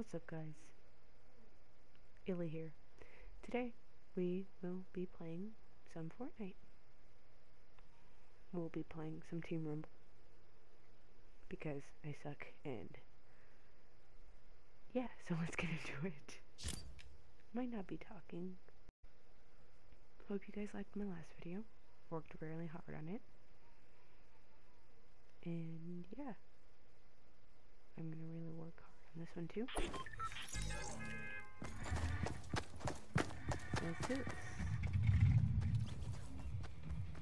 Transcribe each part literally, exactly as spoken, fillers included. What's up, guys? Illy here. Today we will be playing some Fortnite. We'll be playing some Team Rumble because I suck, and yeah, so let's get into it. Might not be talking. Hope you guys liked my last video. Worked really hard on it. And yeah, I'm gonna really work hard on this one too. Let's do this.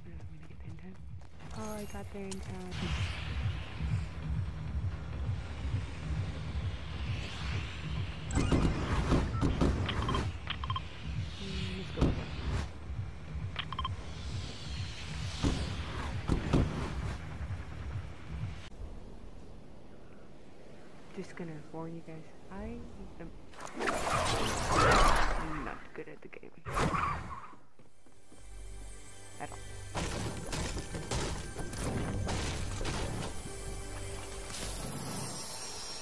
I'm gonna get there in time. Oh, I got there in time. Just gonna warn you guys, I am not good at the game at all.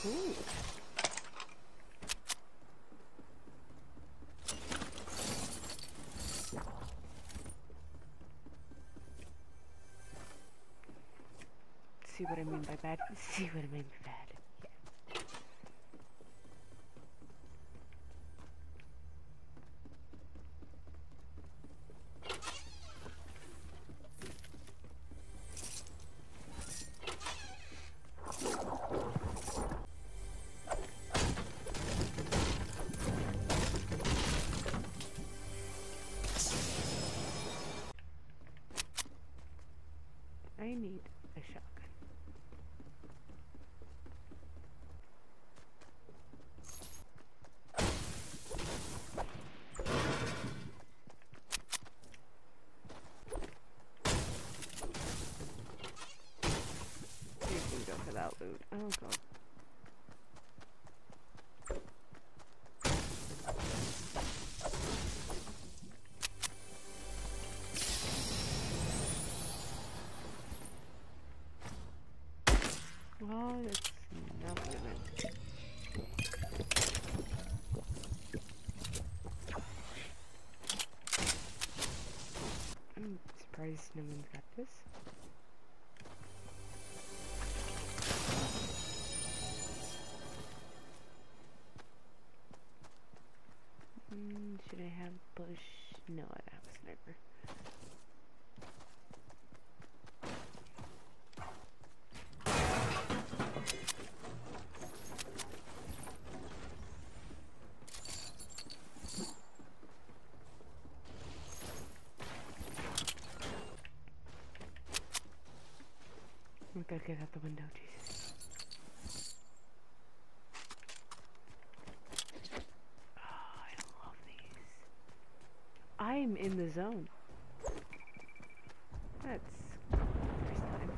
Ooh. See what I mean by bad? See what I mean by bad. I need a shotgun. You can go for that loot. Oh god. Oh, that's not what I meant. I'm surprised no one's got this. Mm, should I have bush? No, I have a sniper. We gotta get out the window, Jesus. Oh, I love these. I'm in the zone. That's the first time.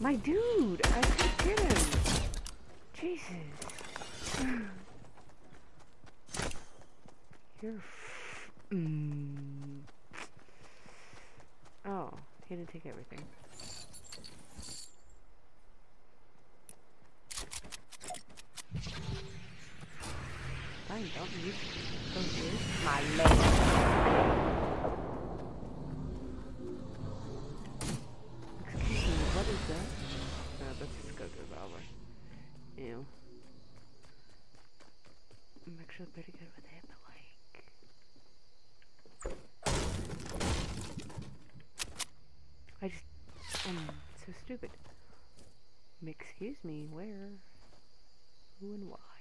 My dude, I could get him. Jesus. You're f mm. Oh, he had to take everything. I don't need to use my leg. Ew. I'm actually pretty good with it, but like... I just... I'm so stupid. Excuse me, where? Who and why?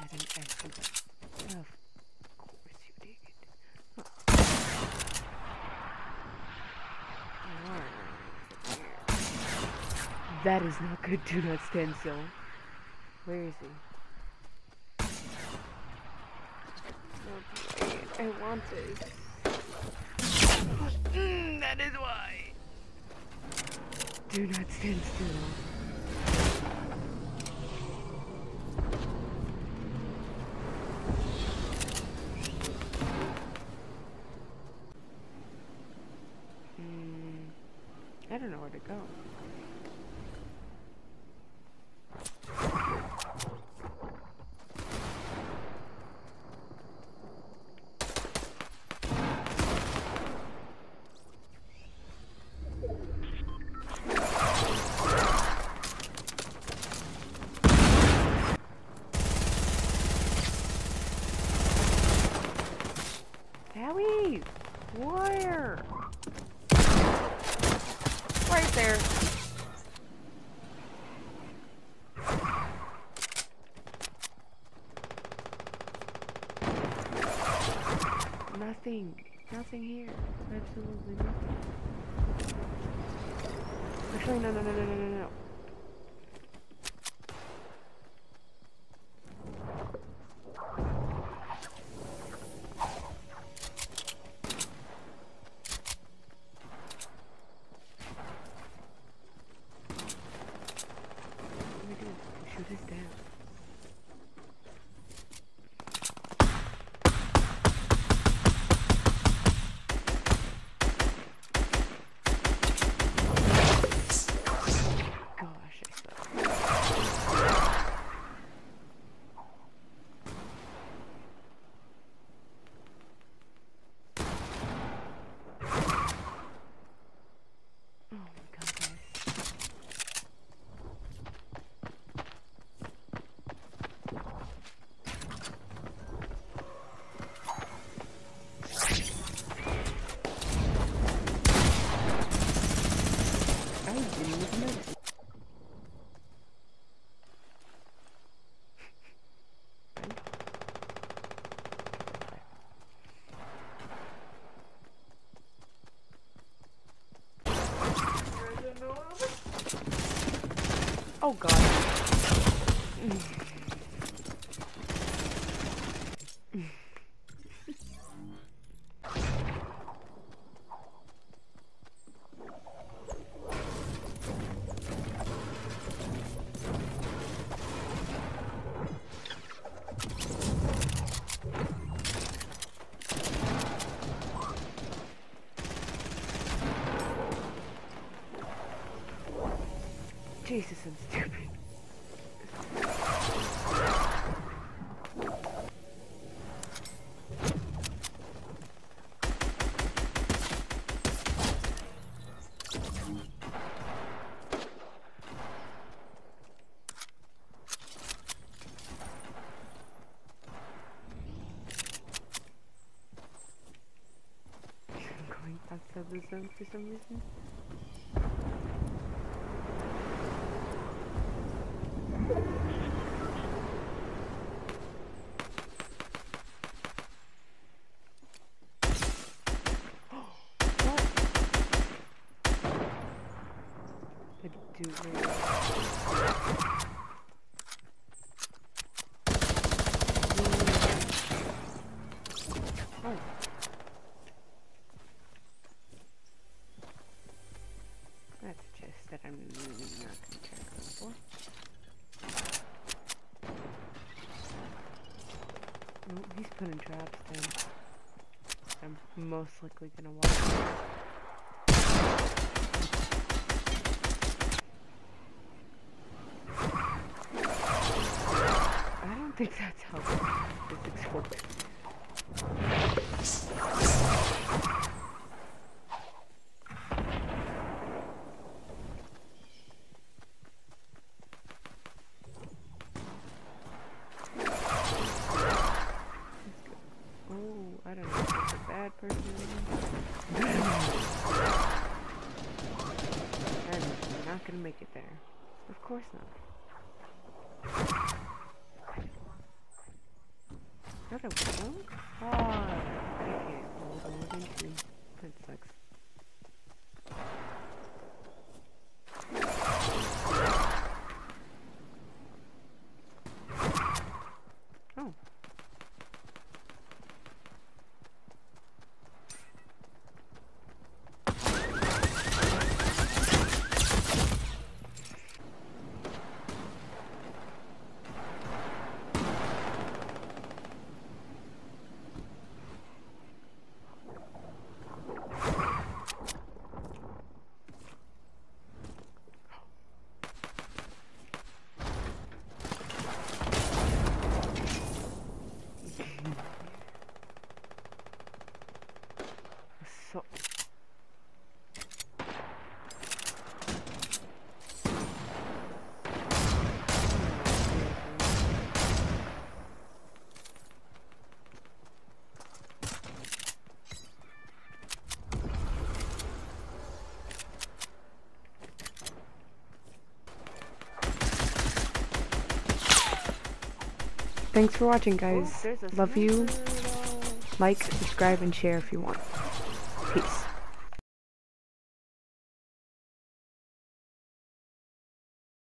I'm getting everything. Oh. That is not good. Do not stand still. Where is he? Oh, I want this. Mm, that is why. Do not stand still. I don't know where to go. Howie! Where? Right there. Nothing. Nothing here. Absolutely nothing. Actually, no, no, no, no, no, no, no. Shoot this down. Gosh, I suck. Oh my god, guys. Oh god. Mm. Jesus, I'm stupid. I'm going outside the zone for some reason. Dude, wait. Oh. That's just that I'm not going to check on for. Nope, he's putting traps down. I'm most likely going to walk. I think that's how physics works. Oh, I don't know if it's a bad person. I'm not gonna make it there. Of course not. I don't know. Oh, I can't hold on to you. That sucks. Thanks for watching, guys. Love you. Like, subscribe, and share if you want. Peace.